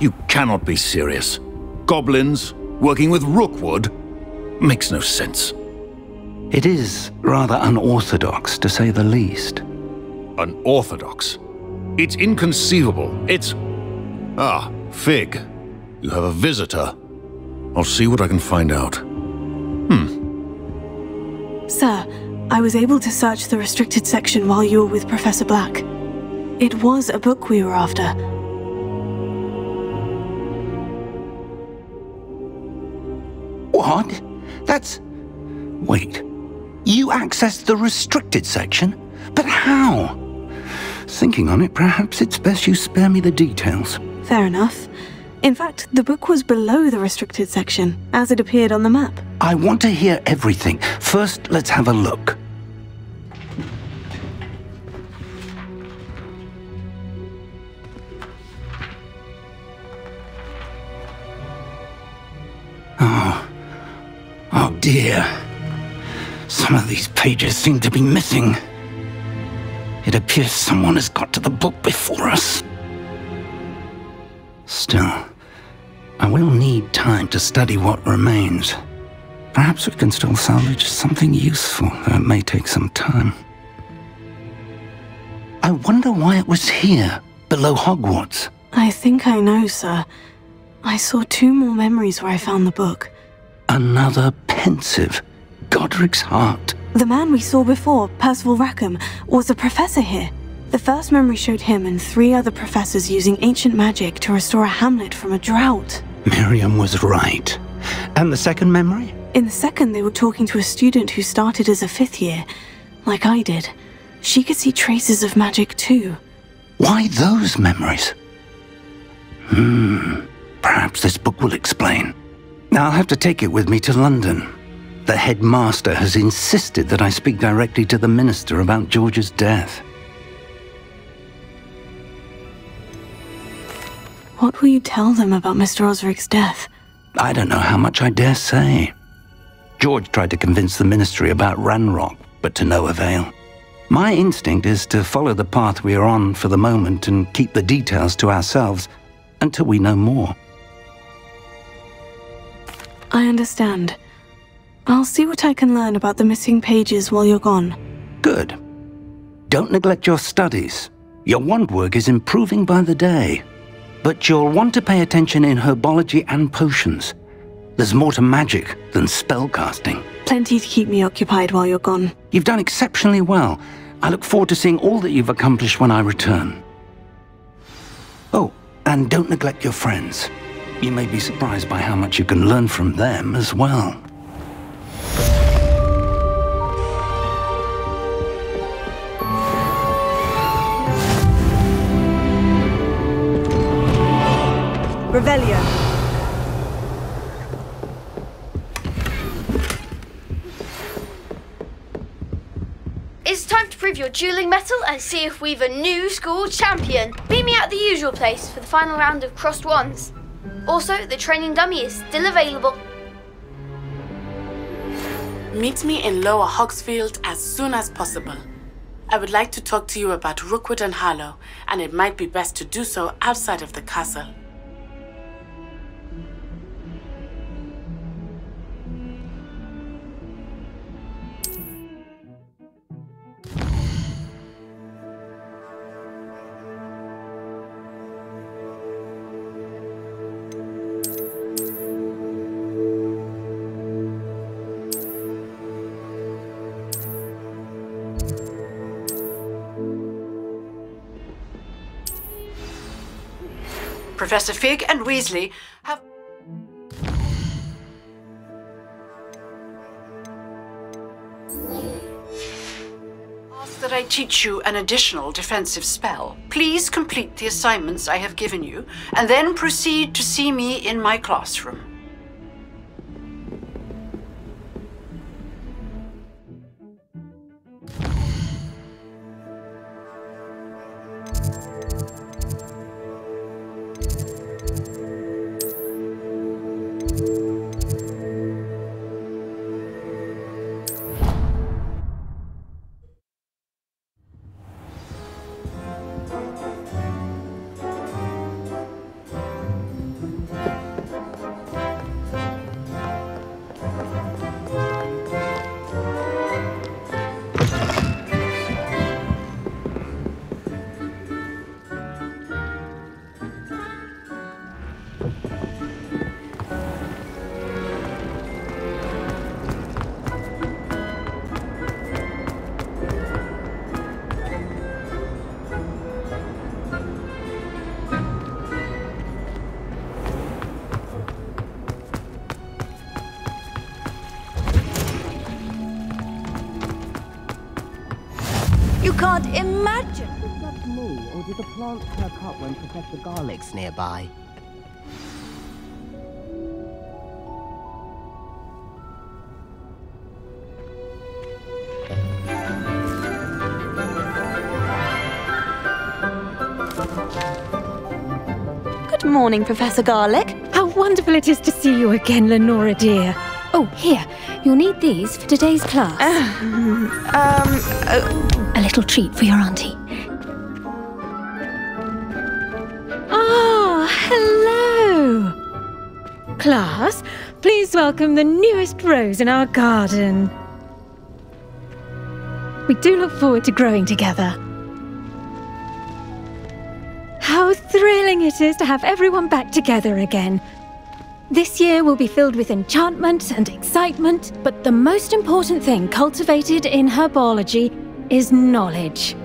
You cannot be serious. Goblins working with Rookwood? Makes no sense. It is rather unorthodox, to say the least. Unorthodox? It's inconceivable. It's... Ah, Fig. You have a visitor. I'll see what I can find out. Sir, I was able to search the restricted section while you were with Professor Black. It was a book we were after. What? That's... Wait. You accessed the restricted section? But how? Thinking on it, perhaps it's best you spare me the details. Fair enough. In fact, the book was below the restricted section, as it appeared on the map. I want to hear everything. First, let's have a look. Oh. Oh dear. Some of these pages seem to be missing. It appears someone has got to the book before us. Still, I will need time to study what remains. Perhaps we can still salvage something useful, though it may take some time. I wonder why it was here, below Hogwarts. I think I know, sir. I saw two more memories where I found the book. Another pensive, Godric's heart. The man we saw before, Percival Rackham, was a professor here. The first memory showed him and three other professors using ancient magic to restore a hamlet from a drought. Miriam was right. And the second memory? In the second, they were talking to a student who started as a fifth year, like I did. She could see traces of magic too. Why those memories? Perhaps this book will explain. Now I'll have to take it with me to London. The headmaster has insisted that I speak directly to the minister about George's death. What will you tell them about Mr. Osric's death? I don't know how much I dare say. George tried to convince the ministry about Ranrok, but to no avail. My instinct is to follow the path we are on for the moment and keep the details to ourselves until we know more. I understand. I'll see what I can learn about the missing pages while you're gone. Good. Don't neglect your studies. Your wand work is improving by the day. But you'll want to pay attention in herbology and potions. There's more to magic than spellcasting. Plenty to keep me occupied while you're gone. You've done exceptionally well. I look forward to seeing all that you've accomplished when I return. Oh, and don't neglect your friends. You may be surprised by how much you can learn from them as well. Revelio. It's time to prove your dueling metal and see if we've a new school champion. Meet me at the usual place for the final round of crossed wands. Also, the training dummy is still available. Meet me in Lower Hogsfield as soon as possible. I would like to talk to you about Rookwood and Harlow, and it might be best to do so outside of the castle. Professor Fig and Weasley have... asked that I teach you an additional defensive spell. Please complete the assignments I have given you, and then proceed to see me in my classroom. You can't imagine. Is that me, or did the plant perk up when Professor Garlick's nearby? Good morning, Professor Garlick. How wonderful it is to see you again, Lenora dear. Oh, here. You'll need these for today's class. A little treat for your auntie. Ah, hello! Class, please welcome the newest rose in our garden. We do look forward to growing together. How thrilling it is to have everyone back together again. This year will be filled with enchantment and excitement, but the most important thing cultivated in herbology is knowledge.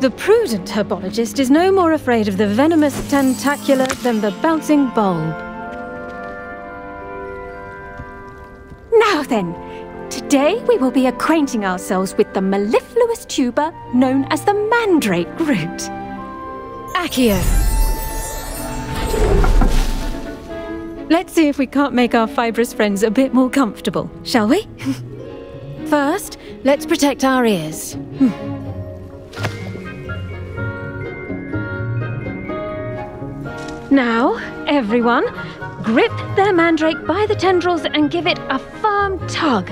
The prudent herbologist is no more afraid of the venomous tentacula than the bouncing bulb. Now then, today we will be acquainting ourselves with the mellifluous tuber known as the mandrake root. Accio. Let's see if we can't make our fibrous friends a bit more comfortable, shall we? First, let's protect our ears. Now, everyone, grip their mandrake by the tendrils and give it a firm tug.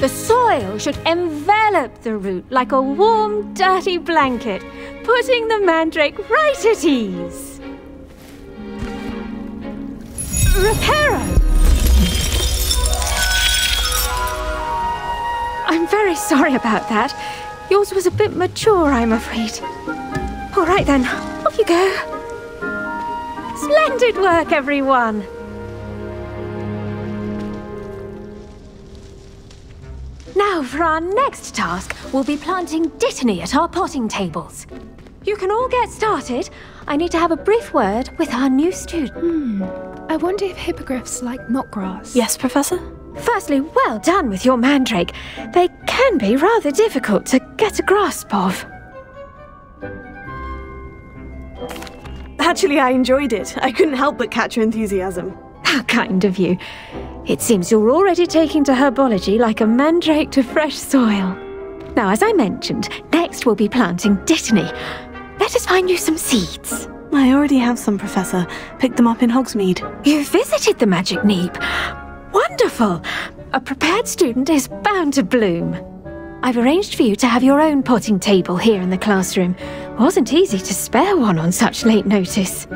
The soil should envelop the root like a warm, dirty blanket, putting the mandrake right at ease. Reparo! I'm very sorry about that. Yours was a bit mature, I'm afraid. All right then, off you go. Splendid work, everyone! Now for our next task, we'll be planting Dittany at our potting tables. You can all get started. I need to have a brief word with our new student. I wonder if hippogriffs like knotgrass. Yes, Professor? Firstly, well done with your mandrake. They can be rather difficult to get a grasp of. Actually, I enjoyed it. I couldn't help but catch your enthusiasm. How kind of you. It seems you're already taking to herbology like a mandrake to fresh soil. Now, as I mentioned, next we'll be planting Dittany. Let us find you some seeds. I already have some, Professor. Picked them up in Hogsmeade. You visited the Magic Neep. Wonderful! A prepared student is bound to bloom. I've arranged for you to have your own potting table here in the classroom. Wasn't easy to spare one on such late notice.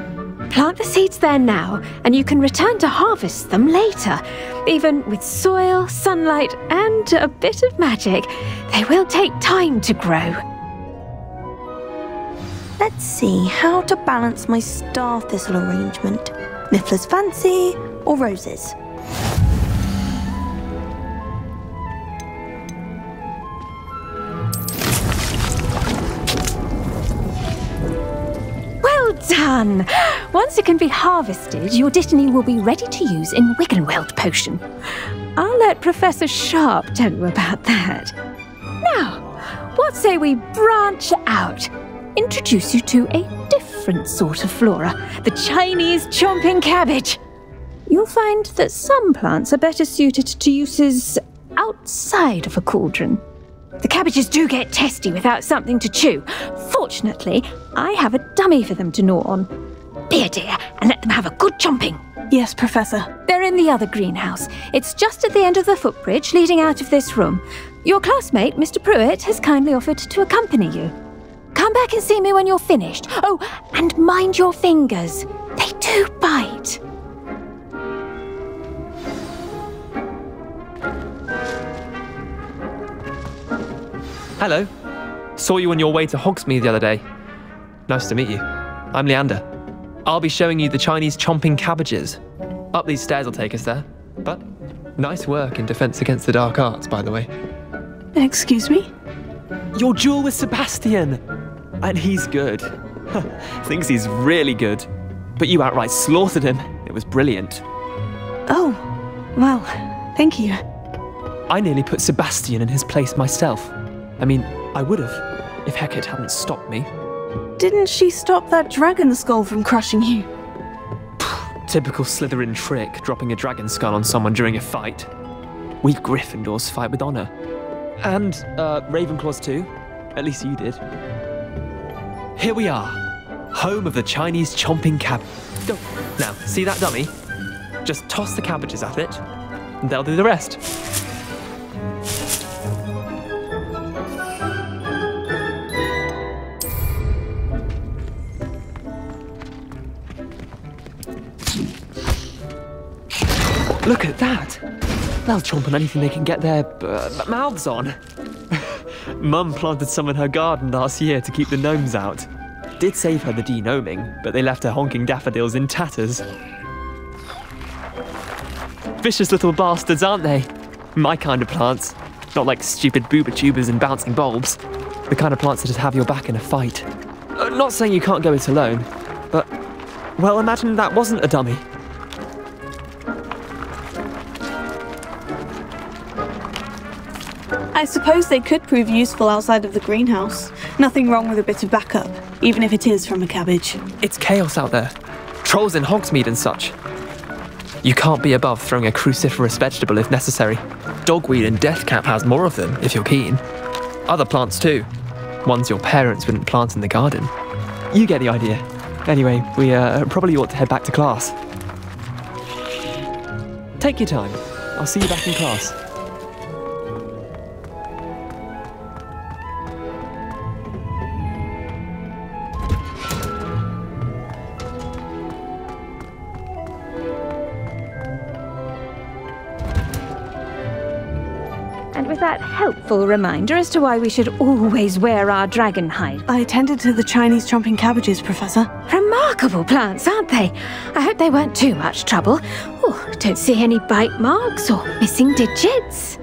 Plant the seeds there now, and you can return to harvest them later. Even with soil, sunlight, and a bit of magic, they will take time to grow. Let's see how to balance my star thistle arrangement. Niffler's fancy or roses? Well done! Once it can be harvested, your Dittany will be ready to use in Wiggenweld Potion. I'll let Professor Sharp tell you about that. Now, what say we branch out? Introduce you to a different sort of flora, the Chinese chomping cabbage. You'll find that some plants are better suited to uses outside of a cauldron. The cabbages do get testy without something to chew. Fortunately, I have a dummy for them to gnaw on. Be a dear, and let them have a good chomping. Yes, Professor. They're in the other greenhouse. It's just at the end of the footbridge leading out of this room. Your classmate, Mr. Pruitt, has kindly offered to accompany you. Come back and see me when you're finished. Oh, and mind your fingers. They do bite. Hello. Saw you on your way to Hogsmeade the other day. Nice to meet you. I'm Leander. I'll be showing you the Chinese chomping cabbages. Up these stairs will take us there. But nice work in Defense Against the Dark Arts, by the way. Excuse me? Your duel with Sebastian! And he's good. Thinks he's really good. But you outright slaughtered him. It was brilliant. Oh, well, thank you. I nearly put Sebastian in his place myself. I mean, I would have, if Hecate hadn't stopped me. Didn't she stop that dragon skull from crushing you? Typical Slytherin trick, dropping a dragon skull on someone during a fight. We Gryffindors fight with honour. And, Ravenclaws too. At least you did. Here we are. Home of the Chinese chomping cabbage. Oh, now, see that dummy? Just toss the cabbages at it, and they'll do the rest. Look at that! They'll chomp on anything they can get their mouths on. Mum planted some in her garden last year to keep the gnomes out. Did save her the denoming, but they left her honking daffodils in tatters. Vicious little bastards, aren't they? My kind of plants. Not like stupid booba tubers and bouncing bulbs. The kind of plants that just have your back in a fight. Not saying you can't go it alone, but, well, imagine that wasn't a dummy. I suppose they could prove useful outside of the greenhouse. Nothing wrong with a bit of backup, even if it is from a cabbage. It's chaos out there. Trolls in Hogsmeade and such. You can't be above throwing a cruciferous vegetable if necessary. Dogweed and Deathcap has more of them, if you're keen. Other plants too. Ones your parents wouldn't plant in the garden. You get the idea. Anyway, we probably ought to head back to class. Take your time. I'll see you back in class. That helpful reminder as to why we should always wear our dragon hide. I attended to the Chinese chomping cabbages, Professor. Remarkable plants, aren't they? I hope they weren't too much trouble. Oh, don't see any bite marks or missing digits.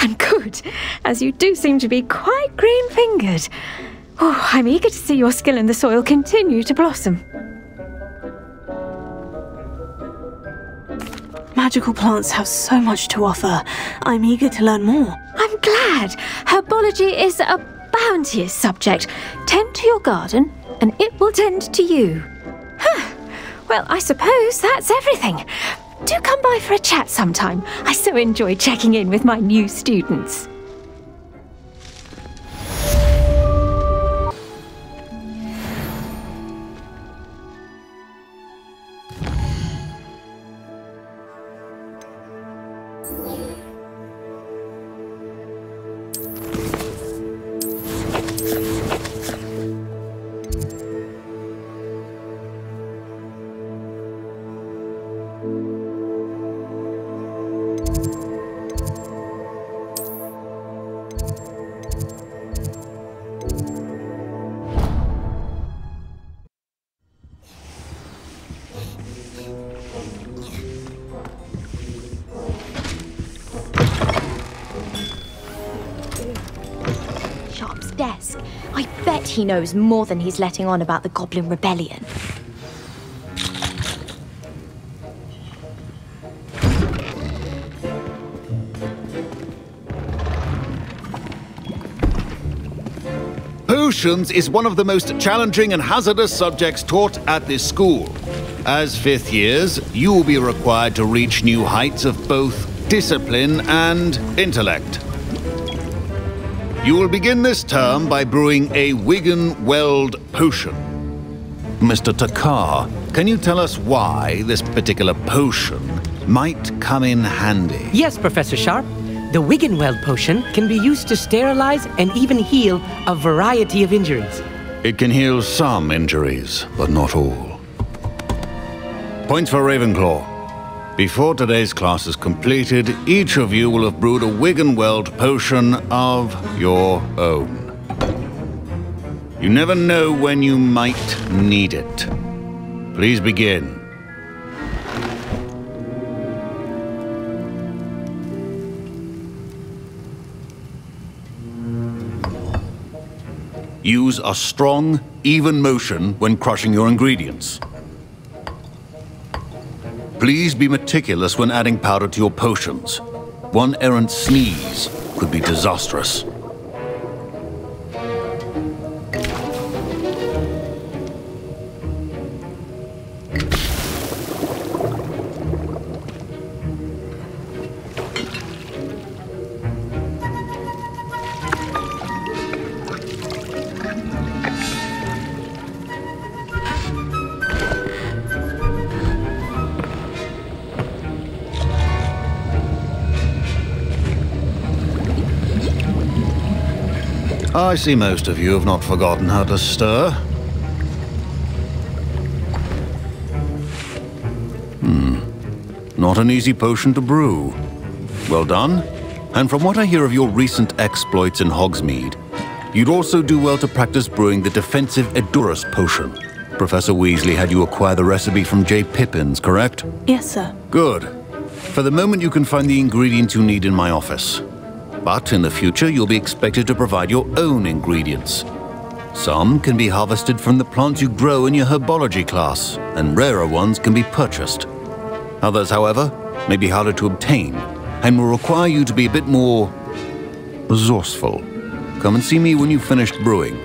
And good, as you do seem to be quite green-fingered. Oh, I'm eager to see your skill in the soil continue to blossom. Magical plants have so much to offer. I'm eager to learn more. I'm glad. Herbology is a bounteous subject. Tend to your garden, and it will tend to you. Huh. Well, I suppose that's everything. Do come by for a chat sometime. I so enjoy checking in with my new students. He knows more than he's letting on about the Goblin Rebellion. Potions is one of the most challenging and hazardous subjects taught at this school. As fifth years, you will be required to reach new heights of both discipline and intellect. You will begin this term by brewing a Wiggenweld potion. Mr. Takar, can you tell us why this particular potion might come in handy? Yes, Professor Sharp. The Wiggenweld potion can be used to sterilize and even heal a variety of injuries. It can heal some injuries, but not all. Points for Ravenclaw. Before today's class is completed, each of you will have brewed a Wiggenweld potion of your own. You never know when you might need it. Please begin. Use a strong, even motion when crushing your ingredients. Please be meticulous when adding powder to your potions. One errant sneeze could be disastrous. I see most of you have not forgotten how to stir. Not an easy potion to brew. Well done. And from what I hear of your recent exploits in Hogsmeade, you'd also do well to practice brewing the defensive Edurus potion. Professor Weasley had you acquire the recipe from Jay Pippins, correct? Yes, sir. Good. For the moment, you can find the ingredients you need in my office. But in the future, you'll be expected to provide your own ingredients. Some can be harvested from the plants you grow in your Herbology class, and rarer ones can be purchased. Others, however, may be harder to obtain and will require you to be a bit more resourceful. Come and see me when you've finished brewing,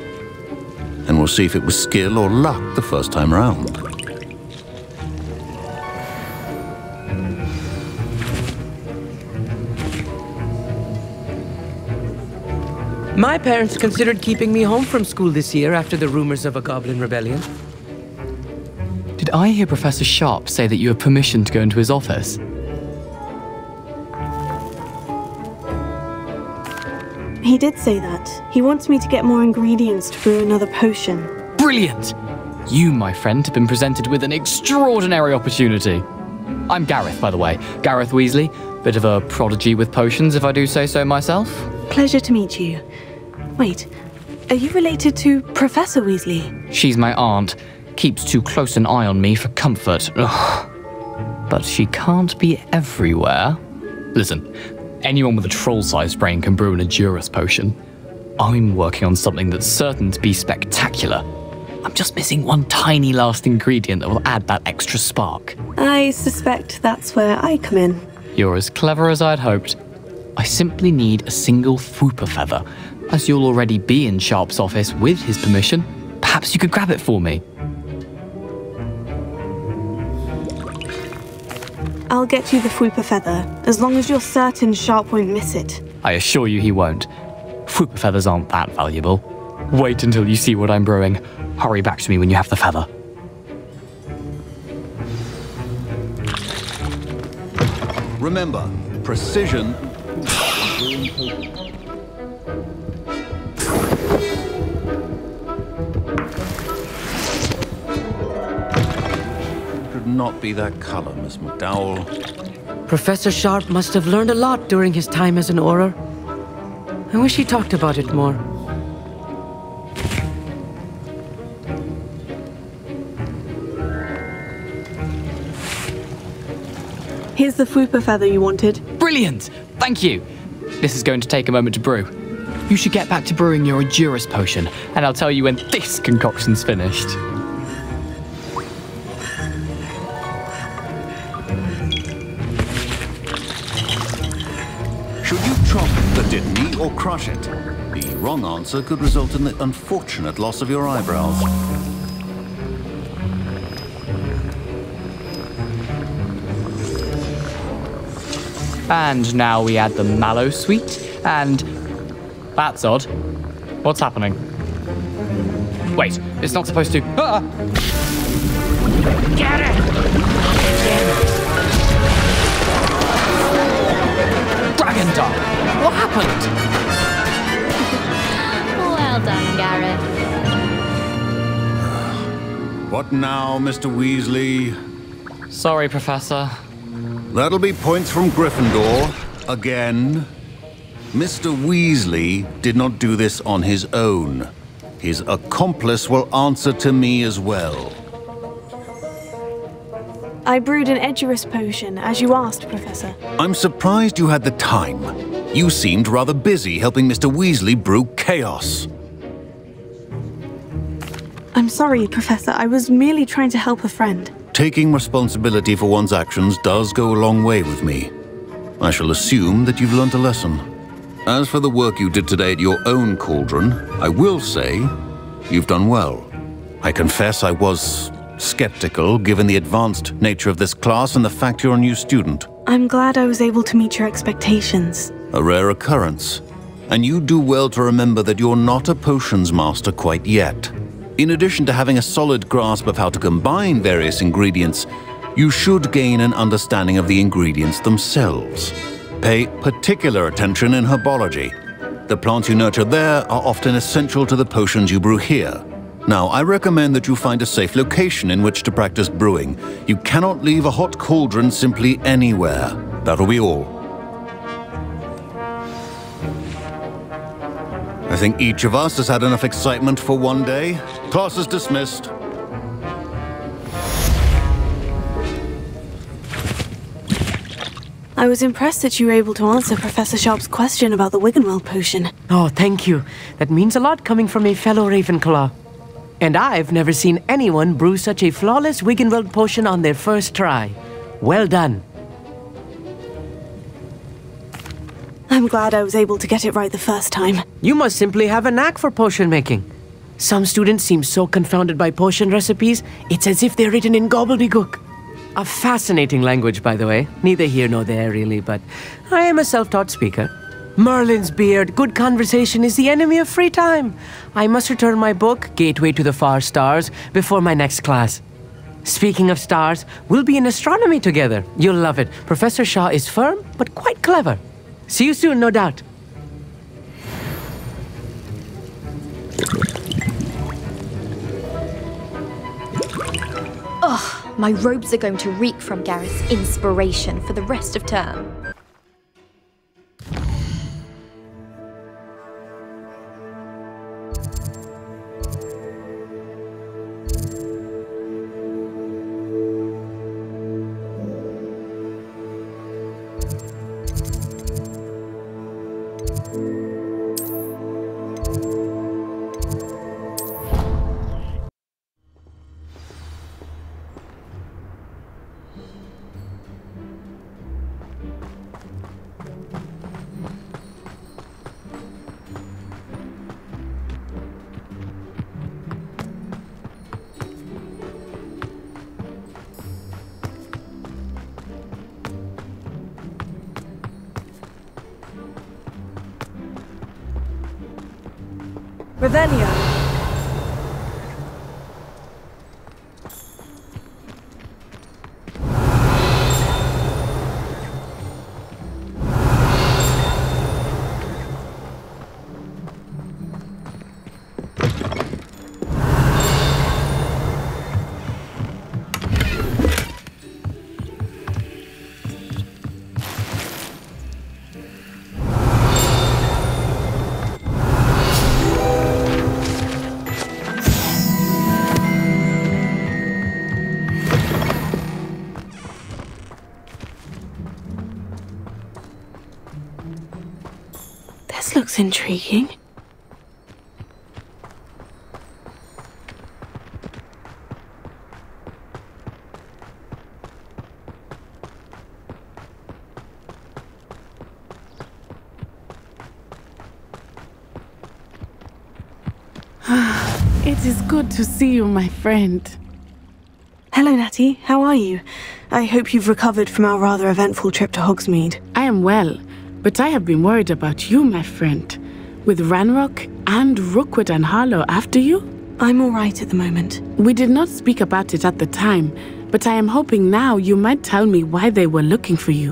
and we'll see if it was skill or luck the first time round. My parents considered keeping me home from school this year after the rumors of a goblin rebellion. Did I hear Professor Sharp say that you have permission to go into his office? He did say that. He wants me to get more ingredients to brew another potion. Brilliant! You, my friend, have been presented with an extraordinary opportunity. I'm Gareth, by the way. Gareth Weasley. Bit of a prodigy with potions, if I do say so myself. Pleasure to meet you. Wait, are you related to Professor Weasley? She's my aunt. Keeps too close an eye on me for comfort. Ugh. But she can't be everywhere. Listen, anyone with a troll-sized brain can brew an Adjuris potion. I'm working on something that's certain to be spectacular. I'm just missing one tiny last ingredient that will add that extra spark. I suspect that's where I come in. You're as clever as I'd hoped. I simply need a single Fwooper Feather. As you'll already be in Sharp's office with his permission, perhaps you could grab it for me. I'll get you the Fwooper Feather, as long as you're certain Sharp won't miss it. I assure you he won't. Fwooper Feathers aren't that valuable. Wait until you see what I'm brewing. Hurry back to me when you have the feather. Remember, precision. Should not be that color, Miss McDowell. Professor Sharp must have learned a lot during his time as an Auror. I wish he talked about it more. Here's the Fwooper Feather you wanted. Brilliant! Thank you! This is going to take a moment to brew. You should get back to brewing your Adjuris potion, and I'll tell you when this concoction's finished. Should you chop the Dittany or crush it? The wrong answer could result in the unfortunate loss of your eyebrows. And now we add the mallowsweet, and that's odd. What's happening? Wait, it's not supposed to. Ah! Get it! Dragon Duck! What happened? Well done, Gareth. What now, Mr. Weasley? Sorry, Professor. That'll be points from Gryffindor, again. Mr. Weasley did not do this on his own. His accomplice will answer to me as well. I brewed an Edurus potion, as you asked, Professor. I'm surprised you had the time. You seemed rather busy helping Mr. Weasley brew chaos. I'm sorry, Professor. I was merely trying to help a friend. Taking responsibility for one's actions does go a long way with me. I shall assume that you've learnt a lesson. As for the work you did today at your own cauldron, I will say you've done well. I confess I was skeptical given the advanced nature of this class and the fact you're a new student. I'm glad I was able to meet your expectations. A rare occurrence. And you do well to remember that you're not a potions master quite yet. In addition to having a solid grasp of how to combine various ingredients, you should gain an understanding of the ingredients themselves. Pay particular attention in herbology. The plants you nurture there are often essential to the potions you brew here. Now, I recommend that you find a safe location in which to practice brewing. You cannot leave a hot cauldron simply anywhere. That'll be all. I think each of us has had enough excitement for one day. Class is dismissed. I was impressed that you were able to answer Professor Sharp's question about the Wiggenweld potion. Oh, thank you. That means a lot coming from a fellow Ravenclaw. And I've never seen anyone brew such a flawless Wiggenweld potion on their first try. Well done. I'm glad I was able to get it right the first time. You must simply have a knack for potion making. Some students seem so confounded by potion recipes, it's as if they're written in gobbledygook. A fascinating language, by the way. Neither here nor there, really, but I am a self-taught speaker. Merlin's beard, good conversation is the enemy of free time. I must return my book, Gateway to the Far Stars, before my next class. Speaking of stars, we'll be in astronomy together. You'll love it. Professor Shaw is firm, but quite clever. See you soon, no doubt. Ugh. My robes are going to reek from Gareth's inspiration for the rest of term. Ravenia. Looks intriguing. It is good to see you, my friend. Hello, Natty. How are you? I hope you've recovered from our rather eventful trip to Hogsmeade. I am well. But I have been worried about you, my friend. With Ranrok and Rookwood and Harlow after you? I'm all right at the moment. We did not speak about it at the time, but I am hoping now you might tell me why they were looking for you.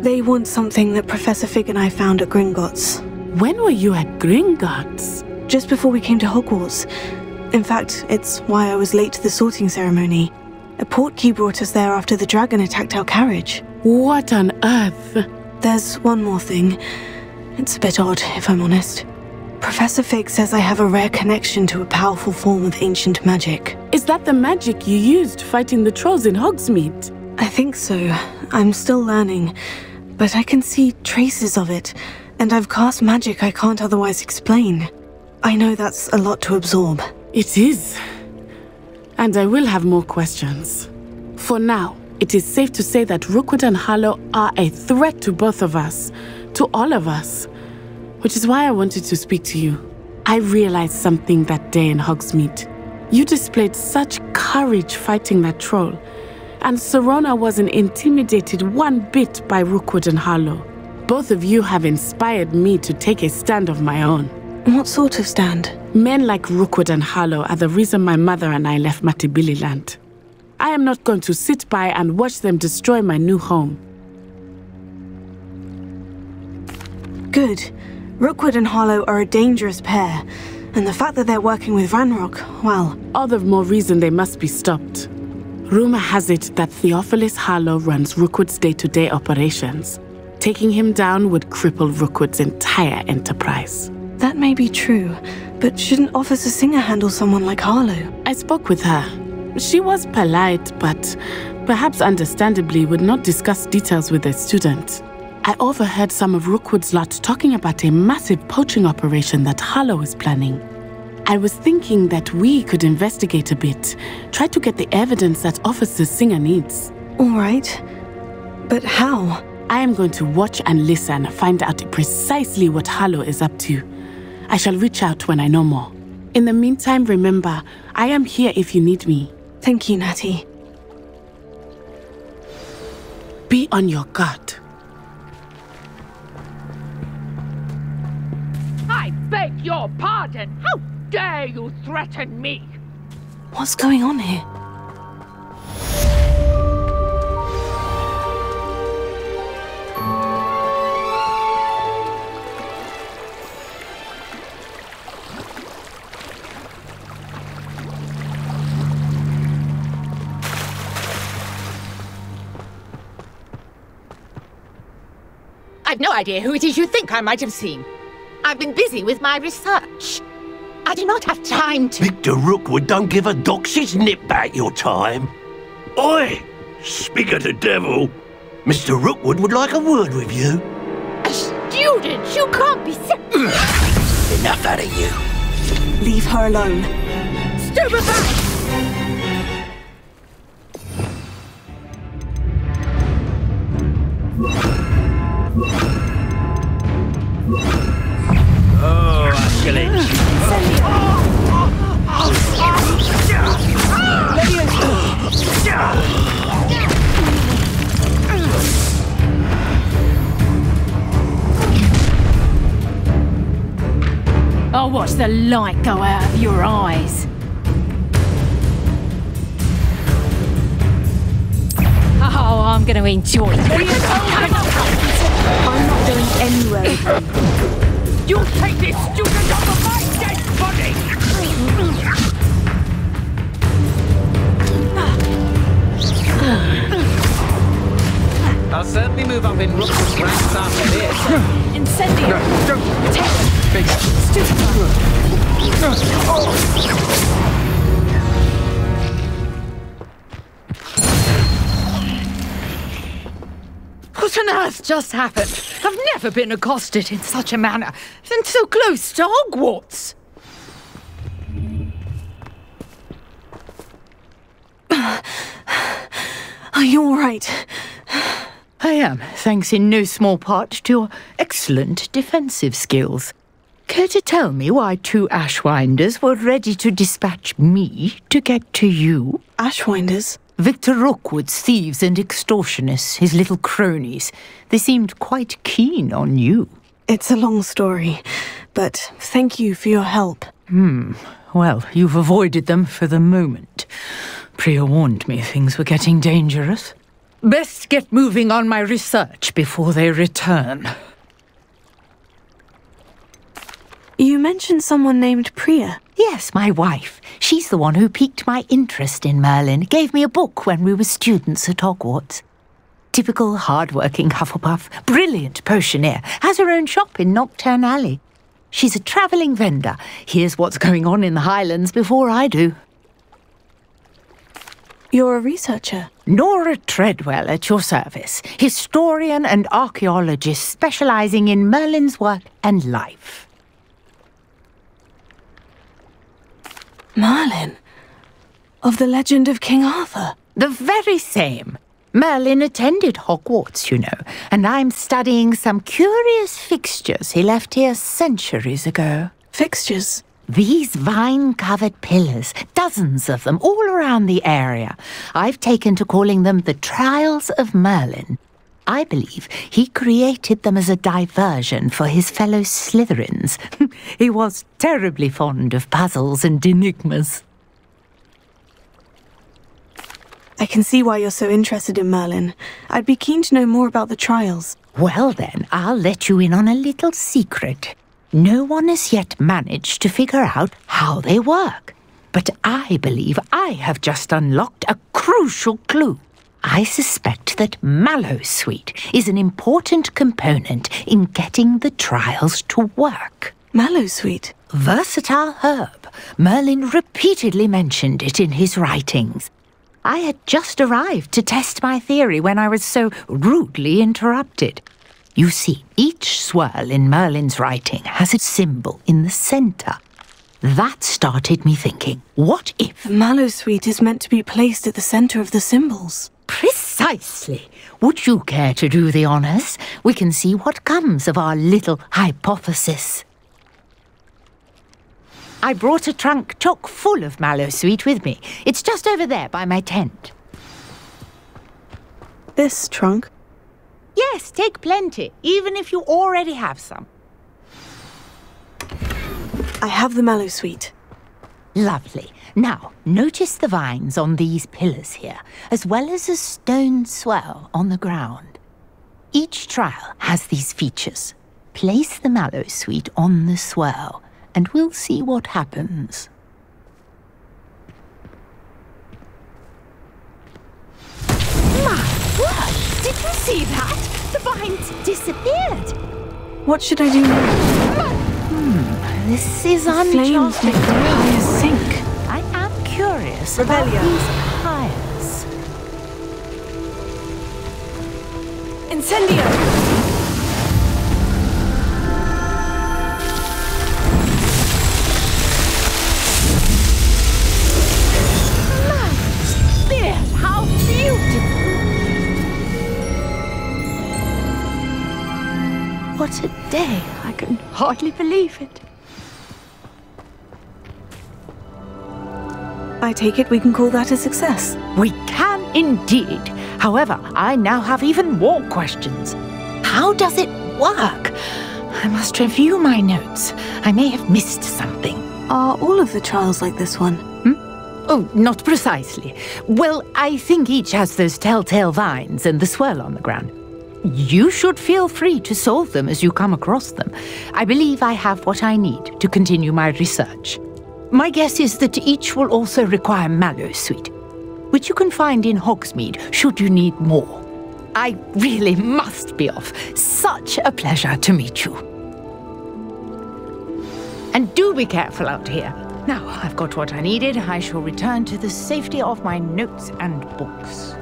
They want something that Professor Fig and I found at Gringotts. When were you at Gringotts? Just before we came to Hogwarts. In fact, it's why I was late to the sorting ceremony. A portkey brought us there after the dragon attacked our carriage. What on earth? There's one more thing. It's a bit odd, if I'm honest. Professor Fig says I have a rare connection to a powerful form of ancient magic. Is that the magic you used fighting the trolls in Hogsmeade? I think so. I'm still learning, but I can see traces of it, and I've cast magic I can't otherwise explain. I know that's a lot to absorb. It is. And I will have more questions. For now, it is safe to say that Rookwood and Harlow are a threat to both of us, to all of us. Which is why I wanted to speak to you. I realized something that day in Hogsmeade. You displayed such courage fighting that troll, and Serona wasn't intimidated one bit by Rookwood and Harlow. Both of you have inspired me to take a stand of my own. What sort of stand? Men like Rookwood and Harlow are the reason my mother and I left Matibili Land. I am not going to sit by and watch them destroy my new home. Good. Rookwood and Harlow are a dangerous pair, and the fact that they're working with Ranrok, well... All the more reason they must be stopped. Rumor has it that Theophilus Harlow runs Rookwood's day-to-day operations. Taking him down would cripple Rookwood's entire enterprise. That may be true, but shouldn't Officer Singer handle someone like Harlow? I spoke with her. She was polite, but perhaps understandably would not discuss details with a student. I overheard some of Rookwood's lot talking about a massive poaching operation that Harlow is planning. I was thinking that we could investigate a bit, try to get the evidence that Officer Singer needs. All right, but how? I am going to watch and listen, find out precisely what Harlow is up to. I shall reach out when I know more. In the meantime, remember, I am here if you need me. Thank you, Natty. Be on your guard. I beg your pardon! How dare you threaten me! What's going on here? I've no idea who it is you think I might have seen. I've been busy with my research. I do not have time to... Victor Rookwood don't give a dox his nip back your time. Oi! Speak of the devil. Mr. Rookwood would like a word with you. A student? You can't be sick. Enough out of you. Leave her alone. Stoop back! I'll watch the light go out of your eyes. Oh, I'm going to enjoy this. I'm not going anywhere. You take this student off of my dead body! I'll certainly move up in Rookwood's ranks after this. Incendio! No, don't! Protect! Big stupid! Oh. What on earth just happened? I've never been accosted in such a manner, and so close to Hogwarts. Are you all right? I am, thanks in no small part to your excellent defensive skills. Care to tell me why two Ashwinders were ready to dispatch me to get to you? Ashwinders? Victor Rookwood's thieves and extortionists, his little cronies. They seemed quite keen on you. It's a long story, but thank you for your help. Well, you've avoided them for the moment. Priya warned me things were getting dangerous. Best get moving on my research before they return. You mentioned someone named Priya. Yes, my wife. She's the one who piqued my interest in Merlin, gave me a book when we were students at Hogwarts. Typical hard-working Hufflepuff, brilliant potioneer, has her own shop in Nocturne Alley. She's a travelling vendor. Here's what's going on in the Highlands before I do. You're a researcher? Nora Treadwell at your service, historian and archaeologist specialising in Merlin's work and life. Merlin? Of the legend of King Arthur? The very same. Merlin attended Hogwarts, you know, and I'm studying some curious fixtures he left here centuries ago. Fixtures? These vine-covered pillars, dozens of them, all around the area. I've taken to calling them the Trials of Merlin. I believe he created them as a diversion for his fellow Slytherins. He was terribly fond of puzzles and enigmas. I can see why you're so interested in Merlin. I'd be keen to know more about the trials. Well then, I'll let you in on a little secret. No one has yet managed to figure out how they work. But I believe I have just unlocked a crucial clue. I suspect that mallowsweet is an important component in getting the trials to work. Mallowsweet? Versatile herb. Merlin repeatedly mentioned it in his writings. I had just arrived to test my theory when I was so rudely interrupted. You see, each swirl in Merlin's writing has a symbol in the centre. That started me thinking, what if mallowsweet is meant to be placed at the centre of the symbols? Precisely. Would you care to do the honours? We can see what comes of our little hypothesis. I brought a trunk chock full of mallowsweet with me. It's just over there by my tent. This trunk? Yes, take plenty, even if you already have some. I have the mallowsweet. Lovely. Now, notice the vines on these pillars here, as well as a stone swell on the ground. Each trial has these features. Place the mallowsweet on the swirl, and we'll see what happens. My word! Did you see that? The vines disappeared! What should I do now? This is uncharted. Flames make the pyres sink. I am curious about these pyres. Incendio! What a day! I can hardly believe it. I take it we can call that a success. We can indeed. However, I now have even more questions. How does it work? I must review my notes. I may have missed something. Are all of the trials like this one? Oh, not precisely. Well, I think each has those telltale vines and the swirl on the ground. You should feel free to solve them as you come across them. I believe I have what I need to continue my research. My guess is that each will also require mallowsweet, which you can find in Hogsmeade should you need more. I really must be off. Such a pleasure to meet you. And do be careful out here. Now I've got what I needed, I shall return to the safety of my notes and books.